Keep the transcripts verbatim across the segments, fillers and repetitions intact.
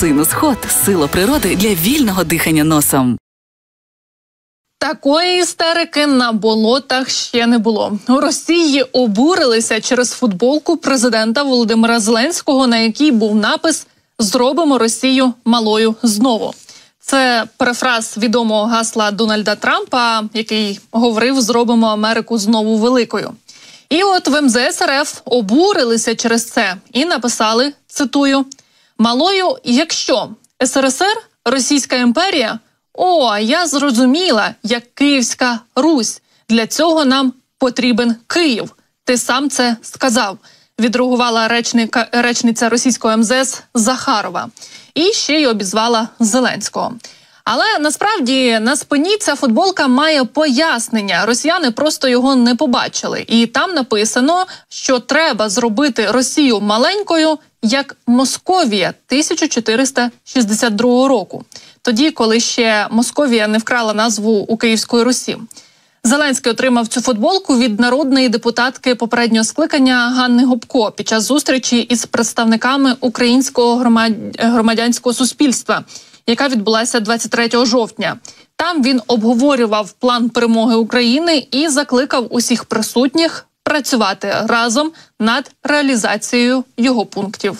Синус-Ход – сила природи для вільного дихання носом. Такої істерики на болотах ще не було. У Росії обурилися через футболку президента Володимира Зеленського, на якій був напис «Зробимо Росію малою знову». Це перефраз відомого гасла Дональда Трампа, який говорив «Зробимо Америку знову великою». І от в ем зе ес РФ обурилися через це і написали, цитую, «Малою, якщо ес ер ес ер, Російська імперія, о, я зрозуміла, як Київська Русь. Для цього нам потрібен Київ. Ти сам це сказав», відреагувала речника, речниця російського ем зе ес Захарова. І ще й обізвала Зеленського. Але насправді на спині ця футболка має пояснення. Росіяни просто його не побачили. І там написано, що треба зробити Росію маленькою, як Московія тисяча чотириста шістдесят другого року. Тоді, коли ще Московія не вкрала назву у Київської Русі. Зеленський отримав цю футболку від народної депутатки попереднього скликання Ганни Губко під час зустрічі із представниками українського громадянського суспільства, яка відбулася двадцять третього жовтня. Там він обговорював план перемоги України і закликав усіх присутніх працювати разом над реалізацією його пунктів.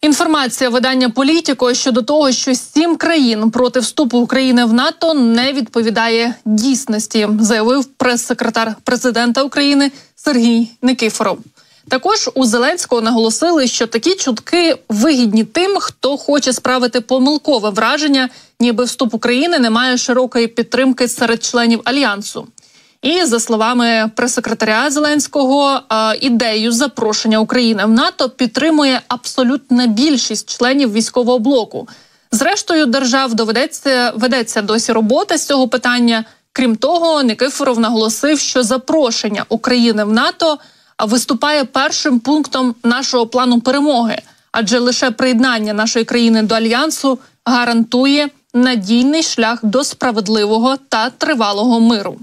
Інформація видання «Політіко» щодо того, що сім країн проти вступу України в НАТО не відповідає дійсності, заявив прес-секретар президента України Сергій Никифоров. Також у Зеленського наголосили, що такі чутки вигідні тим, хто хоче справити помилкове враження, ніби вступ України не має широкої підтримки серед членів Альянсу. І, за словами прес-секретаря Зеленського, ідею запрошення України в НАТО підтримує абсолютна більшість членів військового блоку. Зрештою, держав доведеться, ведеться досі робота з цього питання. Крім того, Никифоров наголосив, що запрошення України в НАТО виступає першим пунктом нашого плану перемоги, адже лише приєднання нашої країни до Альянсу гарантує надійний шлях до справедливого та тривалого миру.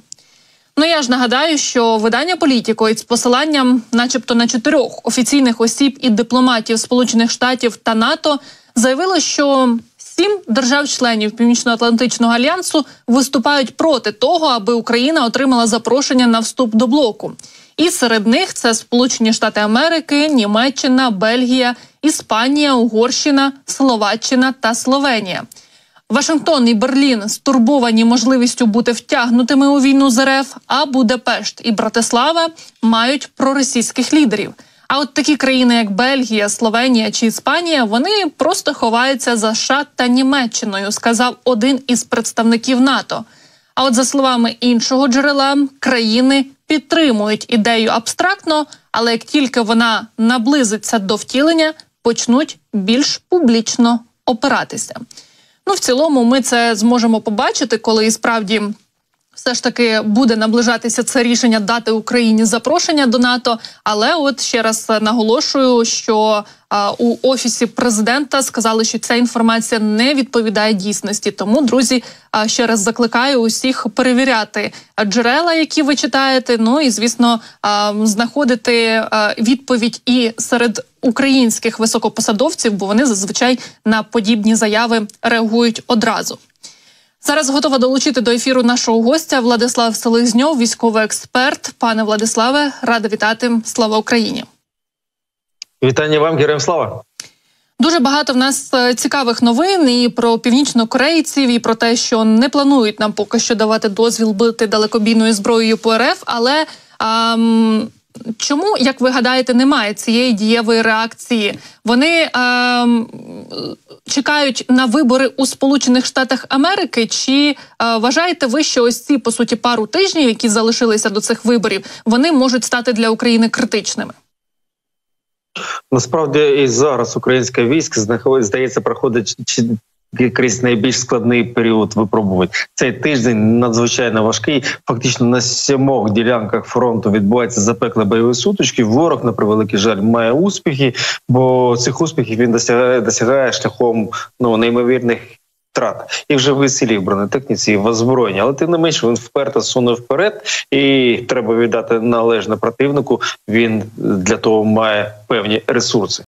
Ну, я ж нагадаю, що видання «Політіко» із посиланням начебто на чотирьох офіційних осіб і дипломатів Сполучених Штатів та НАТО заявило, що сім держав-членів Північно-Атлантичного альянсу виступають проти того, аби Україна отримала запрошення на вступ до блоку. І серед них це Сполучені Штати Америки, Німеччина, Бельгія, Іспанія, Угорщина, Словаччина та Словенія. Вашингтон і Берлін стурбовані можливістю бути втягнутими у війну з РФ, а Будапешт і Братислава мають проросійських лідерів. А от такі країни, як Бельгія, Словенія чи Іспанія, вони просто ховаються за США та Німеччиною, сказав один із представників НАТО. А от за словами іншого джерела, країни підтримують ідею абстрактно, але як тільки вона наблизиться до втілення, почнуть більш публічно опиратися. Ну, в цілому ми це зможемо побачити, коли і справді все ж таки буде наближатися це рішення дати Україні запрошення до НАТО. Але от ще раз наголошую, що а, у Офісі президента сказали, що ця інформація не відповідає дійсності. Тому, друзі, а, ще раз закликаю усіх перевіряти джерела, які ви читаєте, ну і, звісно, а, знаходити а, відповідь і серед українських високопосадовців, бо вони зазвичай на подібні заяви реагують одразу. Зараз готова долучити до ефіру нашого гостя Владислав Селезньов, військовий експерт. Пане Владиславе, рада вітати. Слава Україні! Вітання вам, героям слава! Дуже багато в нас цікавих новин і про північнокорейців, і про те, що не планують нам поки що давати дозвіл бити далекобійною зброєю по РФ, але... Ам... Чому, як ви гадаєте, немає цієї дієвої реакції? Вони ем, чекають на вибори у Сполучених Штатах Америки? Чи е, вважаєте ви, що ось ці, по суті, пару тижнів, які залишилися до цих виборів, вони можуть стати для України критичними? Насправді і зараз українське військо, здається, проходить крізь найбільш складний період випробувань. Цей тиждень надзвичайно важкий. Фактично на сімох ділянках фронту відбувається запекла бойові сутички. Ворог, на превеликий жаль, має успіхи, бо цих успіхів він досягає, досягає шляхом ну, неймовірних втрат. І вже в селі, в бронетехніці, і в озброєнні. Але тим не менше він вперто суне вперед і треба віддати належне противнику. Він для того має певні ресурси.